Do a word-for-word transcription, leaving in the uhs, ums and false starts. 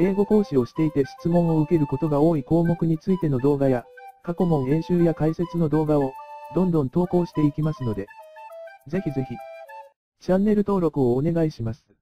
英語講師をしていて質問を受けることが多い項目についての動画や、過去問演習や解説の動画を、どんどん投稿していきますので、ぜひぜひ、チャンネル登録をお願いします。